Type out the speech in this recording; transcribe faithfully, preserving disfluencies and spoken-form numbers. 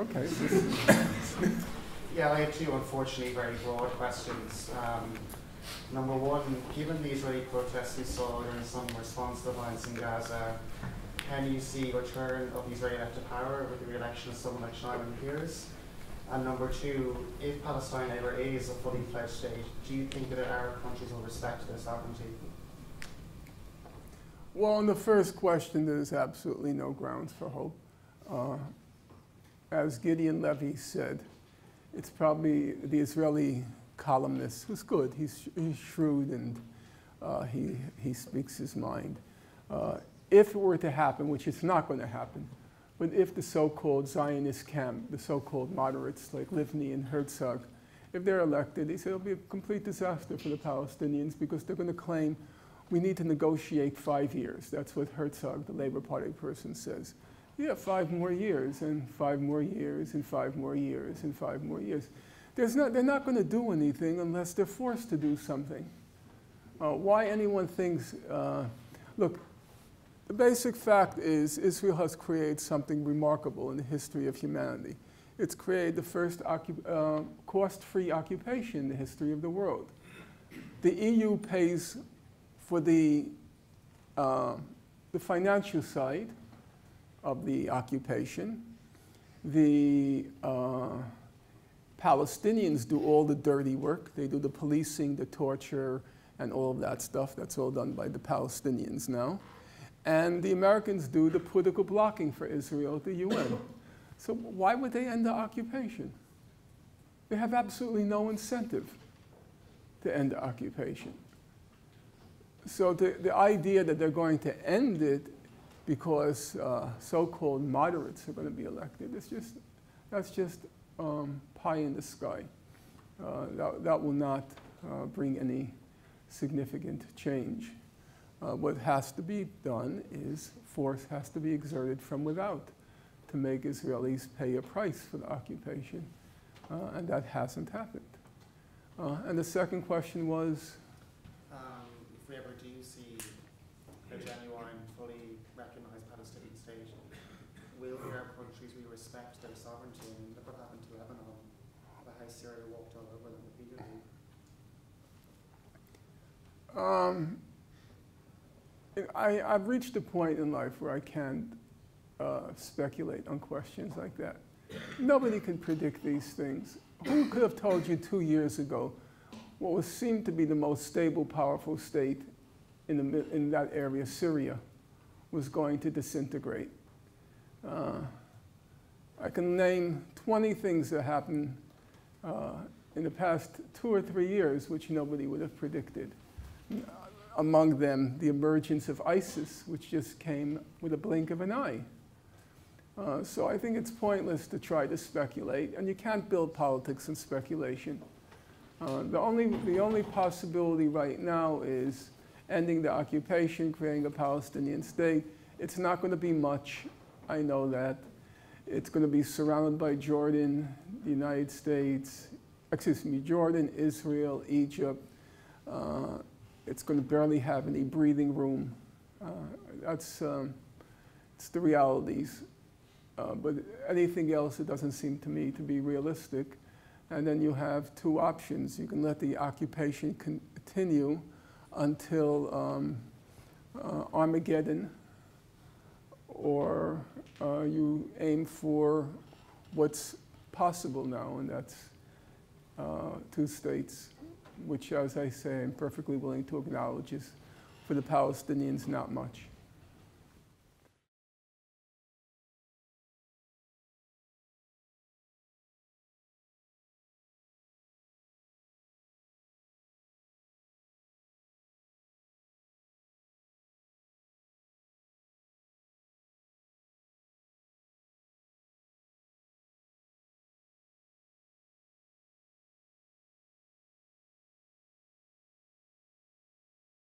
Okay. Yeah, I have two, unfortunately, very broad questions. Um, number one, given the Israeli protests we saw during some response to the violence in Gaza, can you see a return of the Israeli left to power with the re-election of someone like Shimon Kiers? And number two, if Palestine ever is a fully fledged state, do you think that Arab countries will respect their sovereignty? Well, on the first question, there's absolutely no grounds for hope. Uh, as Gideon Levy said, it's probably the Israeli columnist who's good. He's, he's shrewd and uh, he, he speaks his mind. Uh, if it were to happen, which it's not going to happen, but if the so-called Zionist camp, the so-called moderates like Livni and Herzog, if they're elected, he said it'll be a complete disaster for the Palestinians because they're going to claim we need to negotiate five years. That's what Herzog, the Labor Party person, says. Yeah, five more years, and five more years, and five more years, and five more years. There's not, they're not going to do anything unless they're forced to do something. Uh, why anyone thinks, uh, look, the basic fact is Israel has created something remarkable in the history of humanity. It's created the first uh, cost-free occupation in the history of the world. The E U pays for the, uh, the financial side of the occupation. The uh, Palestinians do all the dirty work. They do the policing, the torture, and all of that stuff. That's all done by the Palestinians now. And the Americans do the political blocking for Israel at the U N. So why would they end the occupation? They have absolutely no incentive to end the occupation. So the, the idea that they're going to end it because uh, so-called moderates are going to be elected, it's just, that's just um, pie in the sky. Uh, that, that will not uh, bring any significant change. Uh, what has to be done is force has to be exerted from without to make Israelis pay a price for the occupation, uh, and that hasn't happened. Uh, and the second question was? Um, if we ever do see a genuine, fully recognized Palestinian state, will the Arab countries we respect their sovereignty? And look what happened to Lebanon, about how Syria walked all over them repeatedly. Um, I, I've reached a point in life where I can't uh, speculate on questions like that. Nobody can predict these things. Who could have told you two years ago what was seemed to be the most stable, powerful state in, the, in that area, Syria, was going to disintegrate? Uh, I can name twenty things that happened uh, in the past two or three years which nobody would have predicted. Among them, the emergence of ISIS, which just came with a blink of an eye. Uh, so I think it's pointless to try to speculate, and you can't build politics on speculation. Uh, the, only, the only possibility right now is ending the occupation, creating a Palestinian state. It's not going to be much, I know that. It's going to be surrounded by Jordan, the United States, excuse me, Jordan, Israel, Egypt. Uh, It's going to barely have any breathing room. Uh, that's um, it's the realities. Uh, but anything else, it doesn't seem to me to be realistic. And then you have two options. You can let the occupation continue until um, uh, Armageddon, or uh, you aim for what's possible now, and that's uh, two states, which, as I say, I'm perfectly willing to acknowledge is, for the Palestinians, not much.